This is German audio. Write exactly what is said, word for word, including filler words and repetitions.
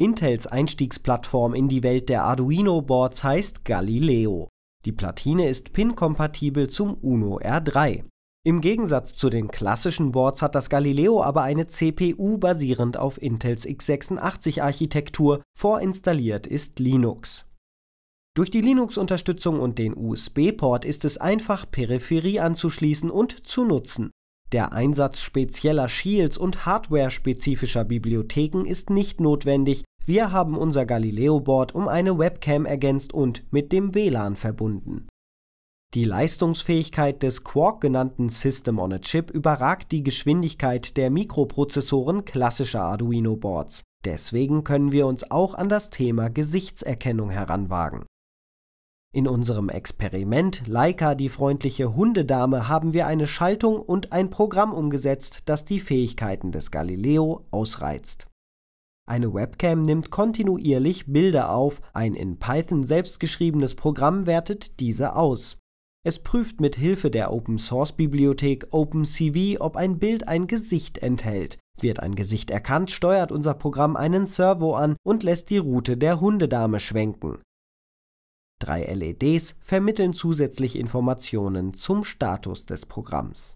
Intels Einstiegsplattform in die Welt der Arduino-Boards heißt Galileo. Die Platine ist pin-kompatibel zum Uno R drei. Im Gegensatz zu den klassischen Boards hat das Galileo aber eine C P U basierend auf Intels x sechsundachtzig-Architektur, vorinstalliert ist Linux. Durch die Linux-Unterstützung und den U S B-Port ist es einfach, Peripherie anzuschließen und zu nutzen. Der Einsatz spezieller Shields und hardware-spezifischer Bibliotheken ist nicht notwendig, wir haben unser Galileo-Board um eine Webcam ergänzt und mit dem W LAN verbunden. Die Leistungsfähigkeit des Quark genannten System-on-a-Chip überragt die Geschwindigkeit der Mikroprozessoren klassischer Arduino-Boards. Deswegen können wir uns auch an das Thema Gesichtserkennung heranwagen. In unserem Experiment Laika, die freundliche Hundedame, haben wir eine Schaltung und ein Programm umgesetzt, das die Fähigkeiten des Galileo ausreizt. Eine Webcam nimmt kontinuierlich Bilder auf, ein in Python selbstgeschriebenes Programm wertet diese aus. Es prüft mit Hilfe der Open-Source-Bibliothek OpenCV, ob ein Bild ein Gesicht enthält. Wird ein Gesicht erkannt, steuert unser Programm einen Servo an und lässt die Route der Hundedame schwenken. Drei L E Ds vermitteln zusätzlich Informationen zum Status des Programms.